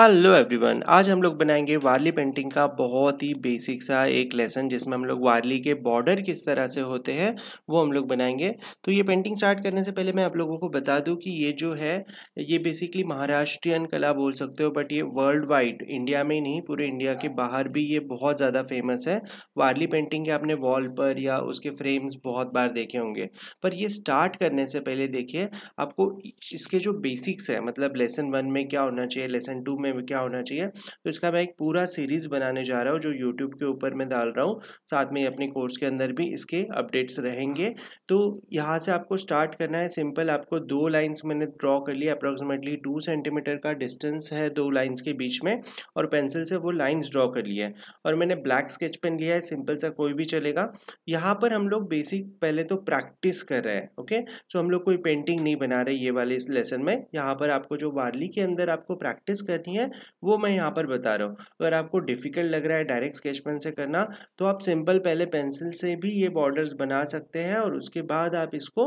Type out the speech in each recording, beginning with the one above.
Hello everyone, आज हम लोग बनाएंगे वार्ली पेंटिंग का बहुत ही बेसिक सा एक लेसन जिसमें हम लोग वार्ली के बॉर्डर किस तरह से होते हैं वो हम लोग बनाएंगे। तो ये पेंटिंग स्टार्ट करने से पहले मैं आप लोगों को बता दूं कि ये जो है ये बेसिकली महाराष्ट्रियन कला बोल सकते हो, बट ये वर्ल्ड वाइड, इंडिया में ही नहीं पूरे इंडिया के बाहर भी ये बहुत ज़्यादा फेमस है। वार्ली पेंटिंग के आपने वॉल पर या उसके फ्रेम्स बहुत बार देखे होंगे, पर ये स्टार्ट करने से पहले देखिए आपको इसके जो बेसिक्स है, मतलब लेसन 1 में क्या होना चाहिए, लेसन 2 में क्या होना चाहिए, तो इसका मैं एक पूरा सीरीज बनाने जा रहा हूँ जो YouTube के ऊपर मैं डाल रहा हूँ। साथ में अपने कोर्स के अंदर भी इसके अपडेट्स रहेंगे। तो यहाँ से आपको स्टार्ट करना है सिंपल। आपको दो लाइंस मैंने ड्रॉ कर लिया, अप्रॉक्सीमेटली 2 सेंटीमीटर का डिस्टेंस है दो लाइंस के बीच में, और पेंसिल से वो लाइंस ड्रॉ कर लिया है। और मैंने ब्लैक स्केच पेन लिया है, सिंपल सा कोई भी चलेगा। यहाँ पर हम लोग बेसिक पहले तो प्रैक्टिस कर रहे हैं। ओके, सो हम लोग कोई पेंटिंग नहीं बना रहे ये वाले इस लेसन में। यहाँ पर आपको जो वार्ली के अंदर आपको प्रैक्टिस करनी है वो मैं यहाँ पर बता रहा हूँ। अगर आपको डिफिकल्ट लग रहा है डायरेक्ट स्केच पेन से करना, तो आप सिंपल पहले पेंसिल से भी ये बॉर्डर्स बना सकते हैं और उसके बाद आप इसको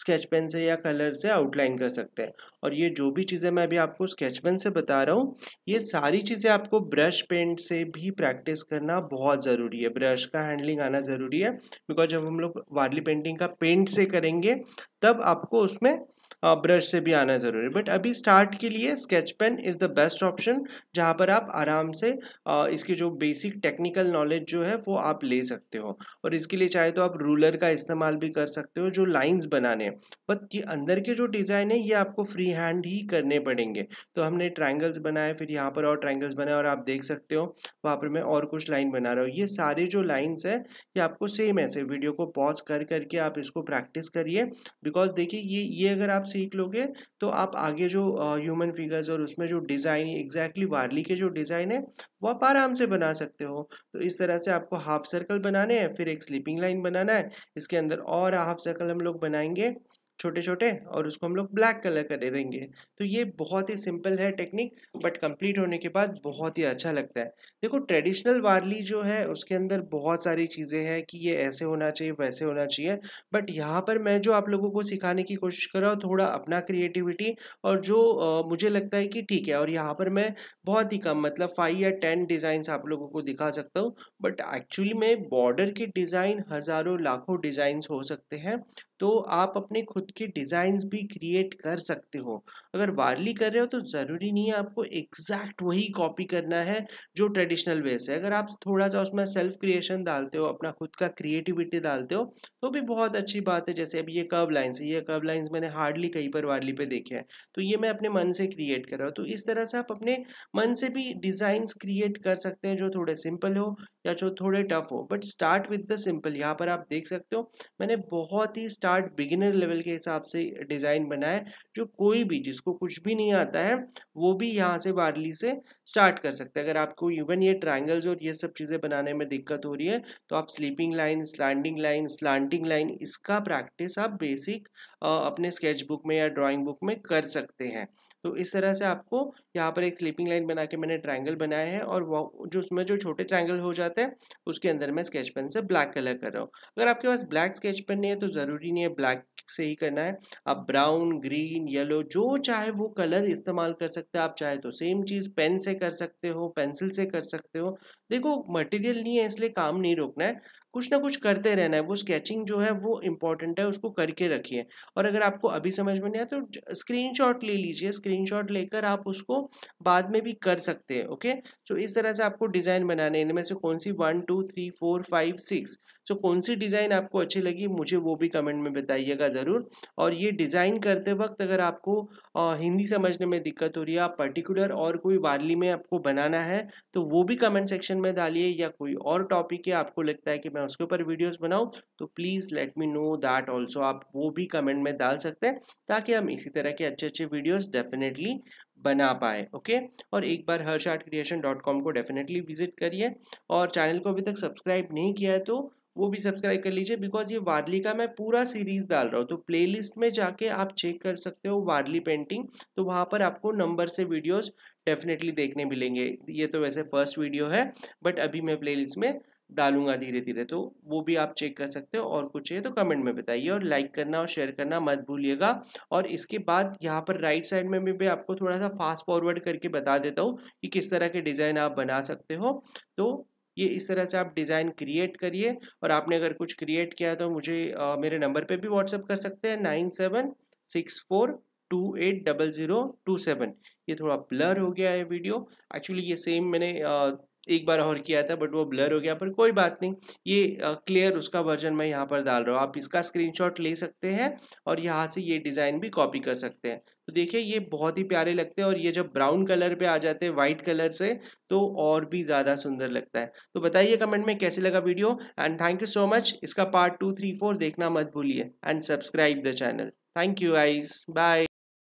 स्केच पेन से या कलर से आउटलाइन कर सकते हैं। और ये जो भी चीज़ें मैं अभी आपको स्केच पेन से बता रहा हूँ, ये सारी चीज़ें आपको ब्रश पेंट से भी प्रैक्टिस करना बहुत ज़रूरी है। ब्रश का हैंडलिंग आना ज़रूरी है, बिकॉज जब हम लोग वार्ली पेंटिंग का पेंट से करेंगे तब आपको उसमें ब्रश से भी आना ज़रूरी है। बट अभी स्टार्ट के लिए sketch pen is the best option, जहाँ पर आप आराम से इसकी जो बेसिक टेक्निकल नॉलेज जो है वो आप ले सकते हो। और इसके लिए चाहे तो आप रूलर का इस्तेमाल भी कर सकते हो जो लाइंस बनाने, बट ये अंदर के जो डिज़ाइन है ये आपको फ्री हैंड ही करने पड़ेंगे। तो हमने ट्रायंगल्स बनाए, फिर यहाँ पर और ट्रायंगल्स बनाए, और आप देख सकते हो वहाँ पर मैं और कुछ लाइन बना रहा हूँ। ये सारे जो लाइन्स है ये आपको सेम ऐसे वीडियो को पॉज कर करके आप इसको प्रैक्टिस करिए, बिकॉज देखिए ये अगर आप सीख लोगे तो आप आगे जो ह्यूमन फिगर्स और उसमें जो डिज़ाइन एग्जैक्टली वार्ली के जो डिज़ाइन है वो आप आराम से बना सकते हो। तो इस तरह से आपको हाफ सर्कल बनाने हैं, फिर एक स्लीपिंग लाइन बनाना है, इसके अंदर और हाफ सर्कल हम लोग बनाएंगे छोटे छोटे, और उसको हम लोग ब्लैक कलर कर देंगे। तो ये बहुत ही सिंपल है टेक्निक, बट कंप्लीट होने के बाद बहुत ही अच्छा लगता है। देखो ट्रेडिशनल वार्ली जो है उसके अंदर बहुत सारी चीज़ें हैं कि ये ऐसे होना चाहिए वैसे होना चाहिए, बट यहाँ पर मैं जो आप लोगों को सिखाने की कोशिश कर रहा हूँ थोड़ा अपना क्रिएटिविटी, और जो मुझे लगता है कि ठीक है। और यहाँ पर मैं बहुत ही कम, मतलब 5 या 10 डिज़ाइंस आप लोगों को दिखा सकता हूँ, बट एक्चुअली में बॉर्डर के डिज़ाइन हज़ारों लाखों डिज़ाइंस हो सकते हैं। तो आप अपने खुद के डिज़ाइंस भी क्रिएट कर सकते हो। अगर वार्ली कर रहे हो तो ज़रूरी नहीं है आपको एग्जैक्ट वही कॉपी करना है जो ट्रेडिशनल वे से। अगर आप थोड़ा सा उसमें सेल्फ क्रिएशन डालते हो, अपना खुद का क्रिएटिविटी डालते हो, तो भी बहुत अच्छी बात है। जैसे अभी ये कर्व लाइन्स मैंने हार्डली कहीं पर वार्ली पे देखे हैं, तो ये मैं अपने मन से क्रिएट कर रहा हूँ। तो इस तरह से आप अपने मन से भी डिज़ाइंस क्रिएट कर सकते हैं, जो थोड़े सिंपल हो या जो थोड़े टफ हो, but start with the simple. यहाँ पर आप देख सकते हो मैंने बहुत ही स्टार्ट बिगिनर लेवल के हिसाब से डिज़ाइन बनाए, जो कोई भी जिसको कुछ भी नहीं आता है वो भी यहाँ से वार्ली से स्टार्ट कर सकते हैं। अगर आपको इवन ये ट्रायंगल्स और ये सब चीज़ें बनाने में दिक्कत हो रही है, तो आप स्लीपिंग लाइन, स्लैंडिंग लाइन, इसका प्रैक्टिस आप बेसिक अपने स्केच बुक में या ड्राइंग बुक में कर सकते हैं। तो इस तरह से आपको यहाँ पर एक स्लीपिंग लाइन बना के मैंने ट्रायंगल बनाया है, और वो जो उसमें जो छोटे ट्रायंगल हो जाते हैं उसके अंदर मैं स्केच पेन से ब्लैक कलर कर रहा हूँ। अगर आपके पास ब्लैक स्केच पेन नहीं है तो ज़रूरी नहीं है ब्लैक से ही करना है, आप ब्राउन, ग्रीन, येलो, जो चाहे वो कलर इस्तेमाल कर सकते हैं। आप चाहे तो सेम चीज़ पेन से कर सकते हो, पेंसिल से कर सकते हो। देखो मटेरियल नहीं है इसलिए काम नहीं रोकना है, कुछ ना कुछ करते रहना है। वो स्केचिंग जो है वो इम्पॉर्टेंट है, उसको करके रखिए। और अगर आपको अभी समझ में नहीं आया तो स्क्रीनशॉट ले लीजिए, स्क्रीनशॉट लेकर आप उसको बाद में भी कर सकते हैं। ओके, तो इस तरह से आपको डिज़ाइन बनाने, इनमें से कौन सी 1 2 3 4 5 6, तो कौन सी डिज़ाइन आपको अच्छी लगी मुझे वो भी कमेंट में बताइएगा ज़रूर। और ये डिज़ाइन करते वक्त अगर आपको हिंदी समझने में दिक्कत हो रही है, आप पर्टिकुलर और कोई वार्ली में आपको बनाना है तो वो भी कमेंट सेक्शन में डालिए, या कोई और टॉपिक है आपको लगता है कि मैं उसके ऊपर वीडियोस बनाऊँ तो please let me know that also, आप वो भी कमेंट में डाल सकते हैं ताकि हम इसी तरह के अच्छे वीडियोज़ डेफिनेटली बना पाए। ओके, और एक बार harsh art creation.com को डेफिनेटली विजिट करिए, और चैनल को अभी तक सब्सक्राइब नहीं किया है तो वो भी सब्सक्राइब कर लीजिए, बिकॉज ये वार्ली का मैं पूरा सीरीज़ डाल रहा हूँ। तो प्लेलिस्ट में जाके आप चेक कर सकते हो वार्ली पेंटिंग, तो वहाँ पर आपको नंबर से वीडियोस डेफिनेटली देखने मिलेंगे। ये तो वैसे फर्स्ट वीडियो है, बट अभी मैं प्लेलिस्ट में डालूंगा धीरे धीरे, तो वो भी आप चेक कर सकते हो। और कुछ चाहिए तो कमेंट में बताइए, और लाइक करना और शेयर करना मत भूलिएगा। और इसके बाद यहाँ पर राइट साइड में भी आपको थोड़ा सा फास्ट फॉरवर्ड करके बता देता हूँ कि किस तरह के डिज़ाइन आप बना सकते हो। तो ये इस तरह से आप डिज़ाइन क्रिएट करिए, और आपने अगर कुछ क्रिएट किया तो मुझे मेरे नंबर पे भी व्हाट्सअप कर सकते हैं 9764280027। ये थोड़ा ब्लर हो गया है वीडियो, एक्चुअली ये सेम मैंने एक बार और किया था बट वो ब्लर हो गया, पर कोई बात नहीं, ये क्लियर उसका वर्जन मैं यहाँ पर डाल रहा हूँ। आप इसका स्क्रीनशॉट ले सकते हैं और यहाँ से ये डिज़ाइन भी कॉपी कर सकते हैं। तो देखिए ये बहुत ही प्यारे लगते हैं, और ये जब ब्राउन कलर पे आ जाते हैं वाइट कलर से तो और भी ज़्यादा सुंदर लगता है। तो बताइए कमेंट में कैसे लगा video, and thank you so much. इसका पार्ट 2, 3, 4 देखना मत भूलिए, and subscribe the channel. Thank you guys, bye.